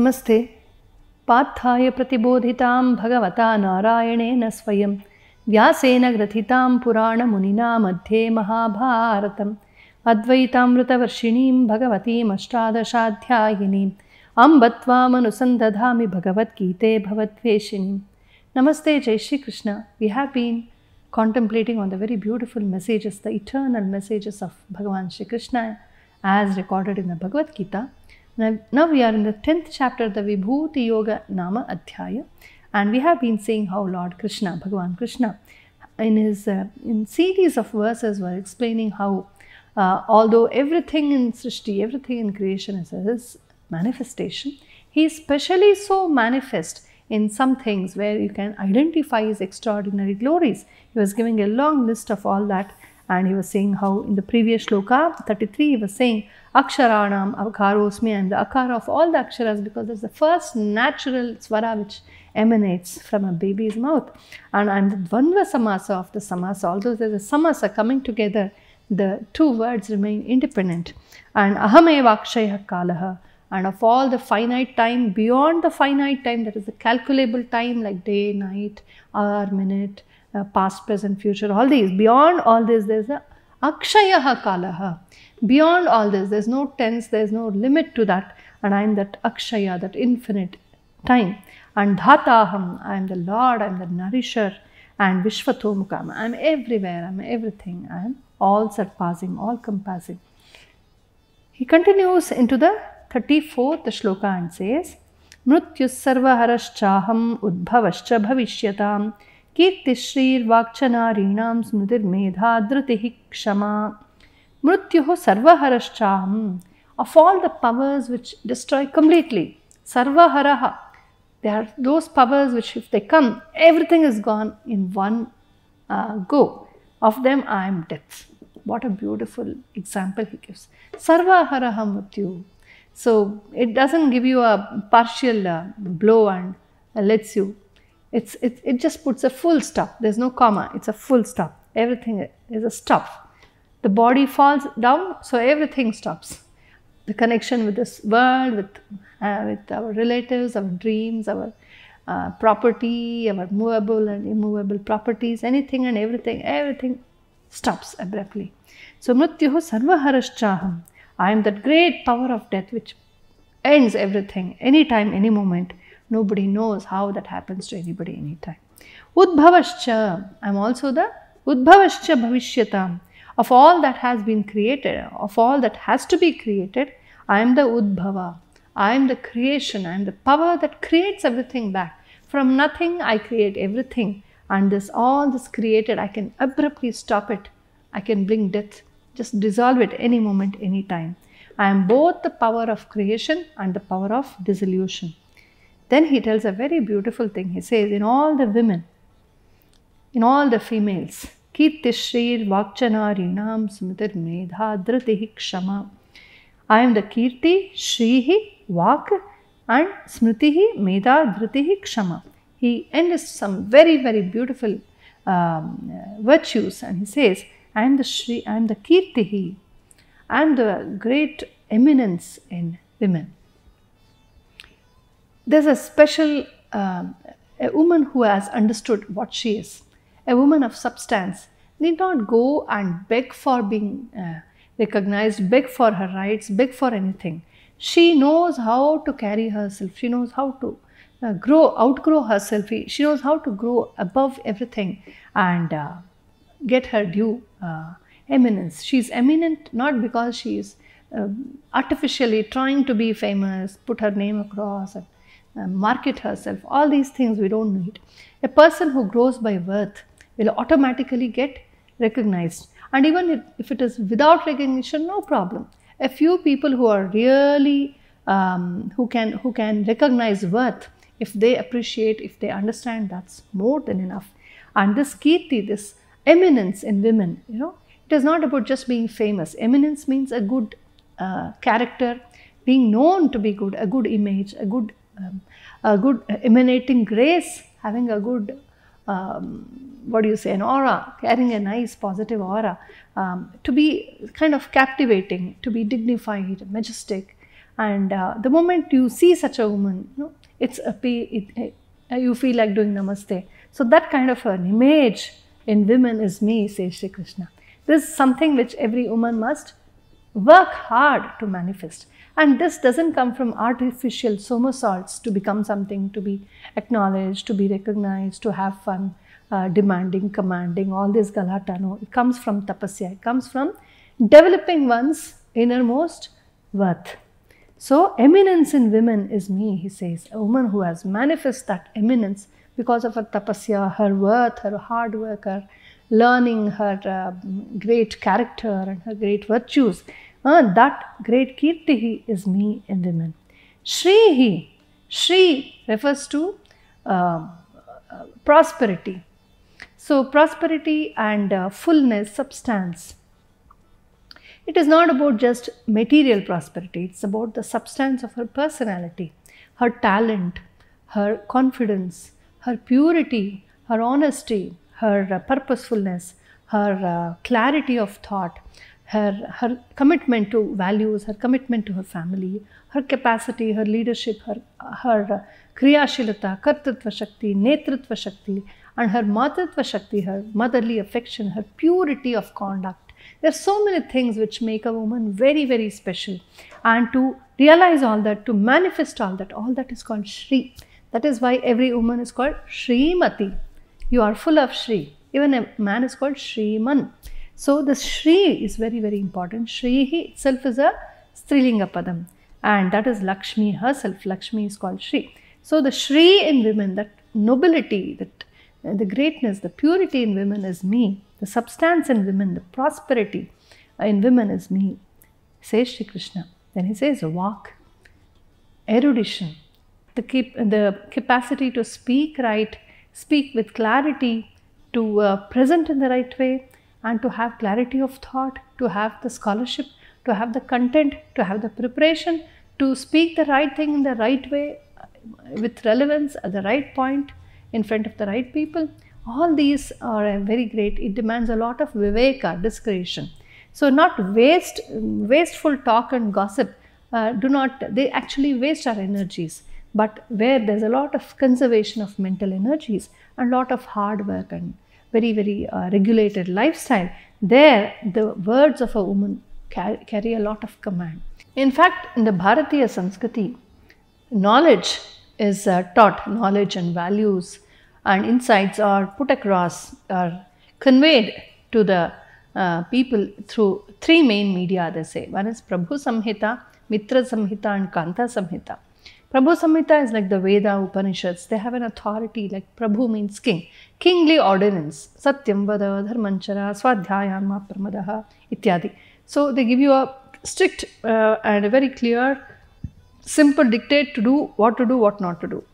Namaste. Pathaya pratibodhitam Bhagavata Narayanena Swayam Vyasena grathitam Purana Munina Madhye Mahabharatam Advaitamrita Varshinim Bhagavatim Ashtadashadhyayinim Ambatva Manusandadhami Bhagavad Gita Bhavatveshinim. Namaste Jai Shri Krishna. We have been contemplating on the very beautiful messages, the eternal messages of Bhagavan Shri Krishna as recorded in the Bhagavad Gita. Now we are in the 10th chapter, the Vibhuti Yoga Nama Adhyaya, and we have been seeing how Lord Krishna, Bhagavan Krishna, in his series of verses were explaining how although everything in srishti, everything in creation is his manifestation, he is specially so manifest in some things where you can identify his extraordinary glories. He was giving a long list of all that. And he was saying how in the previous shloka, 33, he was saying, Aksharanam, Aukarosmiya, and the Akara of all the Aksharas, because that's the first natural Swara which emanates from a baby's mouth. And I'm the Dvanva Samasa of the Samasa. Although there's a Samasa coming together, the two words remain independent. And Ahamevakshayha Kalaha. And of all the finite time, beyond the finite time, that is the calculable time like day, night, hour, minute, past, present, future, all these. Beyond all this, there is the akshaya kalaha. Beyond all this, there is no tense, there is no limit to that. And I am that akshaya, that infinite time. And dhataham, I am the Lord, I am the nourisher. And vishvatomukam, I am everywhere, I am everything. I am all surpassing, all compassing. He continues into the 34th shloka and says, Mrityus sarva haraschaham udbhavascha bhavishyatam. Kirti shrir vakchanarinam smudir medha dhritihi kshama. Mrityuho sarvaharashchaham. Of all the powers which destroy completely, sarvaharaha. They are those powers which if they come, everything is gone in one go. Of them I am death. What a beautiful example he gives. Sarvaharaha mrityu. So it doesn't give you a partial blow and lets you. It just puts a full stop. There's no comma. It's a full stop. Everything is a stop. The body falls down, so everything stops. The connection with this world, with our relatives, our dreams, our property, our movable and immovable properties, anything and everything stops abruptly. So mrityuho sarvaharaschaham. I am that great power of death which ends everything, anytime, any moment. Nobody knows how that happens to anybody, anytime. Udbhavascha, I am also the Udbhavascha Bhavishyatam. Of all that has been created, of all that has to be created, I am the Udbhava. I am the creation. I am the power that creates everything back. From nothing, I create everything. And this, all this created, I can abruptly stop it. I can bring death, just dissolve it any moment, any time. I am both the power of creation and the power of dissolution. Then he tells a very beautiful thing. He says, in all the women, in all the females, Kirti shrir vakchanarinam smudir medha dhritihi kshama. I am the Kirti, Shrihi, Vak and Smritihi, Medha, Dhritihi, Kshama. He enlists some very beautiful virtues, and he says, I am the Shri, I am the Kirtihi. I am the great eminence in women. There's a special, a woman who has understood what she is, a woman of substance, need not go and beg for being recognized, beg for her rights, beg for anything. She knows how to carry herself. She knows how to outgrow herself. She knows how to grow above everything and get her due eminence. She's eminent not because she is artificially trying to be famous, put her name across, and market herself. All these things we don't need. A person who grows by worth will automatically get recognized. And even if it is without recognition, no problem. A few people who are really, who can recognize worth, if they appreciate, if they understand, that's more than enough. And this kirti, this eminence in women, you know, it is not about just being famous. Eminence means a good character, being known to be good, a good image, a good emanating grace, having a good, an aura, carrying a nice positive aura, to be kind of captivating, to be dignified, majestic, And the moment you see such a woman, you know, you feel like doing namaste. So that kind of an image in women is me, says Shri Krishna. This is something which every woman must work hard to manifest. And this doesn't come from artificial somersaults to become something, to be acknowledged, to be recognized, to have fun, demanding, commanding, all this galata. No, it comes from tapasya. It comes from developing one's innermost worth. So, eminence in women is me, he says. A woman who has manifested that eminence because of her tapasya, her worth, her hard work, her learning, her great character and her great virtues. That great Kirtihi is me in women. Shrihi. Shri refers to prosperity. So, prosperity and fullness, substance. It is not about just material prosperity, it's about the substance of her personality, her talent, her confidence, her purity, her honesty, her purposefulness, her clarity of thought, her commitment to values, her commitment to her family, her capacity, her leadership, her kriyashilata, kartatva shakti, netritva shakti, and her matritva shakti, her motherly affection, her purity of conduct. There are so many things which make a woman very, very special, and to realize all that, to manifest all that is called Shri. That is why every woman is called Shrimati. You are full of Shri. Even a man is called Shriman. So the Shri is very, very important. Shrihi itself is a Strilinga Padam, and that is Lakshmi herself. Lakshmi is called Shri. So the Shri in women, that nobility, that the greatness, the purity in women is me. The substance in women, the prosperity in women is me, says Shri Krishna. Then he says, walk, erudition, the capacity to speak right, speak with clarity, to present in the right way, and to have clarity of thought, to have the scholarship, to have the content, to have the preparation, to speak the right thing in the right way, with relevance, at the right point, in front of the right people. All these are very great. It demands a lot of viveka, discretion. So not wasteful talk and gossip. They actually waste our energies. But where there's a lot of conservation of mental energies and a lot of hard work and very, very regulated lifestyle, there the words of a woman carry a lot of command. In fact, in the Bharatiya Sanskriti, knowledge is taught, knowledge and values and insights are put across, are conveyed to the people through three main media, they say. One is Prabhu Samhita, Mitra Samhita and Kanta Samhita. Prabhu Samhita is like the Veda, Upanishads. They have an authority, like Prabhu means king. Kingly ordinance. Satyam vada, dharmanchara, swadhyayama, pramadaha, ityadi. So they give you a strict and a very clear, simple dictate to do, what not to do.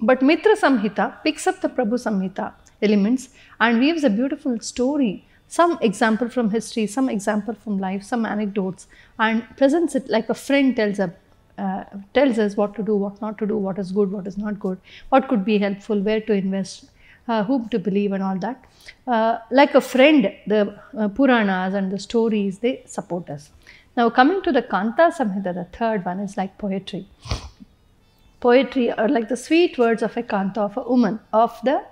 But Mitra Samhita picks up the Prabhu Samhita elements and weaves a beautiful story, some example from history, some example from life, some anecdotes, and presents it like a friend tells us what to do, what not to do, what is good, what is not good, what could be helpful, where to invest, whom to believe and all that. Like a friend, the Puranas and the stories, they support us. Now coming to the Kanta Samhita, the third one is like poetry. Poetry are like the sweet words of a kanta, of a woman, of the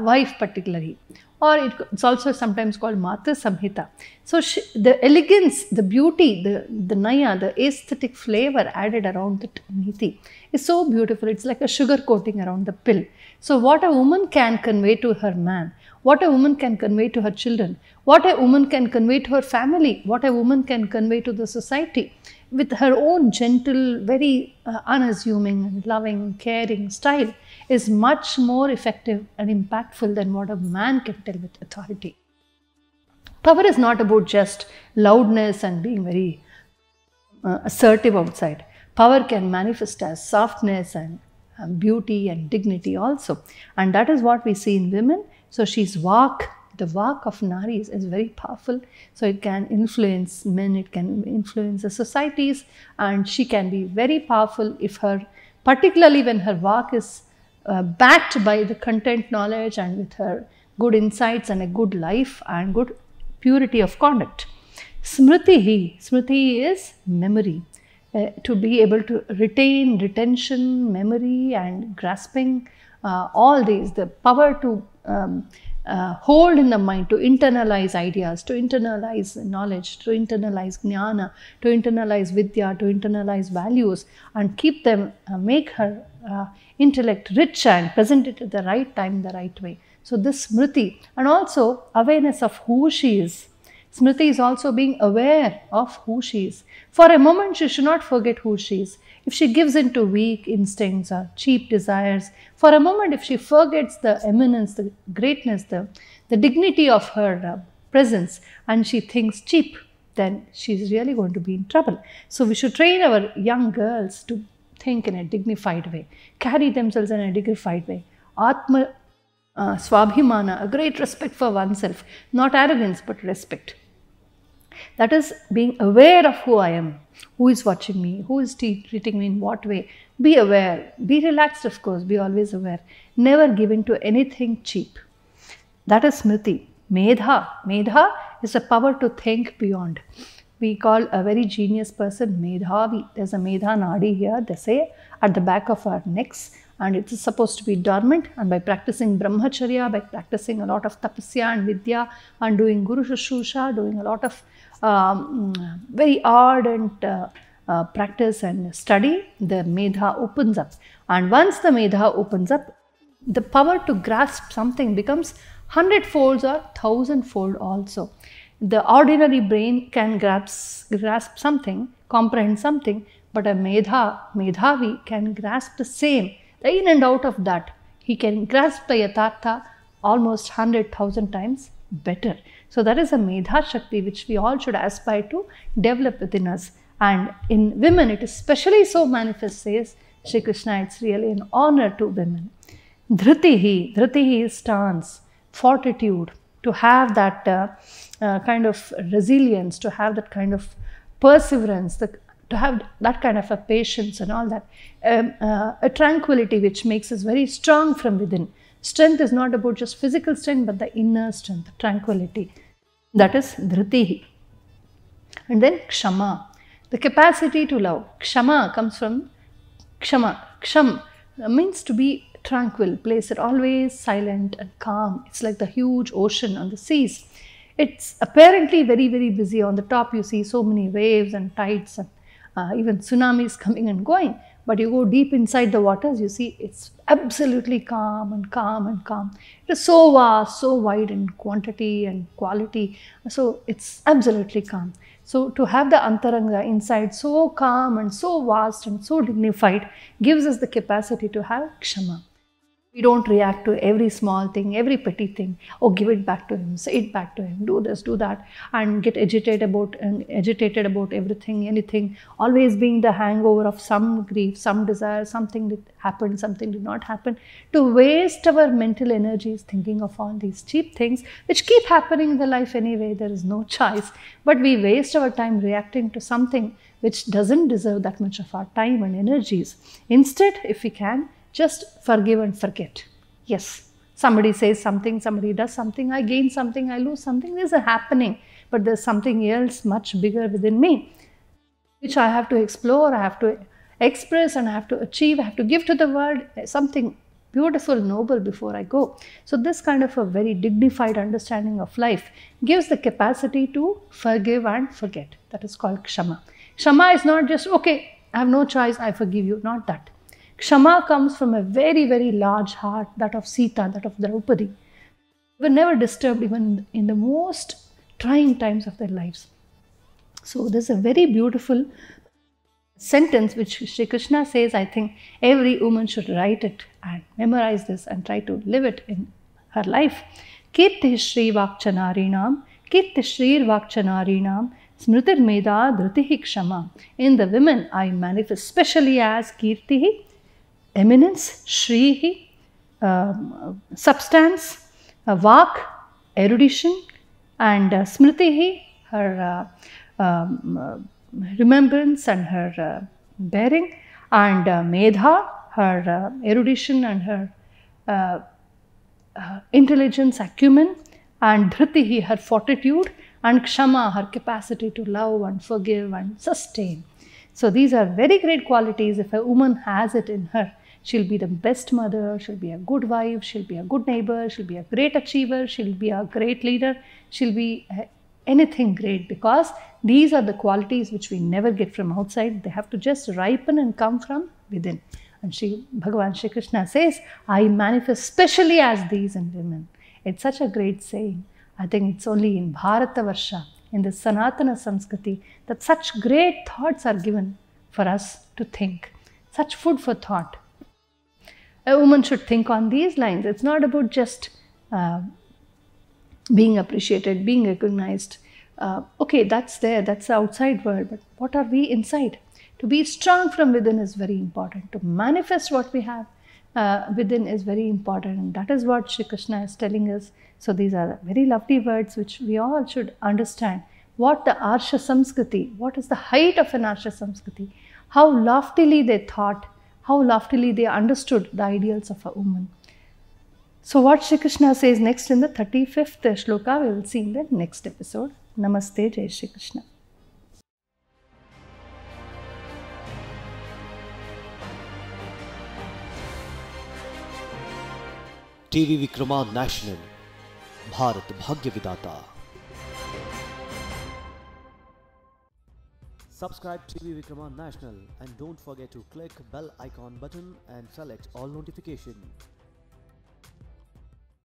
wife particularly. Or it's also sometimes called Matra Samhita. So the elegance, the beauty, the naya, the aesthetic flavor added around the niti is so beautiful. It's like a sugar coating around the pill. So what a woman can convey to her man, what a woman can convey to her children, what a woman can convey to her family, what a woman can convey to the society, with her own gentle, very unassuming and loving, caring style, is much more effective and impactful than what a man can tell with authority. Power is not about just loudness and being very assertive outside. Power can manifest as softness and beauty and dignity also. And that is what we see in women. So she's vak. The vak of Naris is very powerful, so it can influence men, it can influence the societies, and she can be very powerful if her, particularly when her vak is backed by the content knowledge and with her good insights and a good life and good purity of conduct. Smritihi, Smriti is memory. to be able to retain, retention, memory and grasping, all these, the power to hold in the mind, to internalize ideas, to internalize knowledge, to internalize jnana, to internalize vidya, to internalize values and keep them, make her intellect rich and present it at the right time, the right way. So this Smriti, and also awareness of who she is. Smriti is also being aware of who she is. For a moment she should not forget who she is. If she gives in to weak instincts or cheap desires, for a moment if she forgets the eminence, the greatness, the dignity of her presence, and she thinks cheap, then she's really going to be in trouble. So we should train our young girls to think in a dignified way, carry themselves in a dignified way. Atma swabhimana, a great respect for oneself, not arrogance but respect. That is being aware of who I am, who is watching me, who is treating me in what way. Be aware, be relaxed of course, be always aware. Never give in to anything cheap. That is Smriti. Medha. Medha is the power to think beyond. We call a very genius person medhavi. There's a medha nadi here, they say, at the back of our necks. And it is supposed to be dormant, and by practicing brahmacharya, by practicing a lot of tapasya and vidya and doing guru shushrusha, doing a lot of very ardent practice and study, the medha opens up. And once the medha opens up, the power to grasp something becomes 100-fold or 1000-fold also. The ordinary brain can grasp something, comprehend something, but a medhavi can grasp the same. The in and out of that, he can grasp the yathartha almost 100,000 times better. So that is a medha shakti which we all should aspire to develop within us. And in women, it is especially so manifest, says Shri Krishna. It's really an honor to women. Dhritihi, Dhritihi is stance, fortitude, to have that kind of resilience, to have that kind of perseverance, to have that kind of a patience and all that, a tranquility which makes us very strong from within. Strength is not about just physical strength, but the inner strength, tranquility. That is Dhritihi. And then Kshama, the capacity to love. Kshama comes from Kshama. Ksham means to be tranquil, place it always silent and calm. It's like the huge ocean on the seas. It's apparently very, very busy. On the top you see so many waves and tides and even tsunamis coming and going, but you go deep inside the waters, you see it's absolutely calm and calm and calm. It is so vast, so wide in quantity and quality, so it's absolutely calm. So to have the antaranga inside so calm and so vast and so dignified gives us the capacity to have kshama. We don't react to every small thing, every petty thing. Oh, give it back to him, say it back to him, do this, do that, and get agitated about everything, anything, always being the hangover of some grief, some desire, something that happened, something did not happen. To waste our mental energies thinking of all these cheap things, which keep happening in the life anyway, there is no choice. But we waste our time reacting to something which doesn't deserve that much of our time and energies. Instead, if we can, just forgive and forget. Yes, somebody says something, somebody does something, I gain something, I lose something, there's a happening. But there's something else much bigger within me, which I have to explore, I have to express and I have to achieve, I have to give to the world something beautiful, noble before I go. So this kind of a very dignified understanding of life gives the capacity to forgive and forget. That is called Kshama. Kshama is not just, okay, I have no choice, I forgive you, not that. Kshama comes from a very, very large heart, that of Sita, that of Draupadi. They were never disturbed even in the most trying times of their lives. So there's a very beautiful sentence which Shri Krishna says, I think every woman should write it and memorize this and try to live it in her life. Kirti Shri Vakchanarinam, Kirti Shri Vakchanarinam, Smritir Medha Dhritihi Kshama. In the women, I manifest especially as Kirtihi, eminence, Shrihi, substance, Vak, erudition, and Smritihi, her remembrance and her bearing, and Medha, her erudition and her intelligence, acumen, and Dhritihi, her fortitude, and Kshama, her capacity to love and forgive and sustain. So these are very great qualities. If a woman has it in her, she'll be the best mother, she'll be a good wife, she'll be a good neighbor, she'll be a great achiever, she'll be a great leader, she'll be anything great, because these are the qualities which we never get from outside. They have to just ripen and come from within. And Bhagavan Shri Krishna says, I manifest specially as these in women. It's such a great saying. I think it's only in Bharatavarsha, in the Sanatana Samskriti, that such great thoughts are given for us to think. Such food for thought. A woman should think on these lines. It's not about just being appreciated, being recognized. Okay, that's there, that's the outside world, but what are we inside? To be strong from within is very important. To manifest what we have within is very important, and that is what Shri Krishna is telling us. So these are very lovely words which we all should understand. What the Arsha Samskriti, what is the height of an Arsha Samskriti? How loftily they thought, how loftily they understood the ideals of a woman. So what Shri Krishna says next in the 35th shloka, we will see in the next episode. Namaste, Jai Shri Krishna. TV Vikrama National, Bharat Bhagya Vidata. Subscribe to TV Vikrama National and don't forget to click bell icon button and select all notification.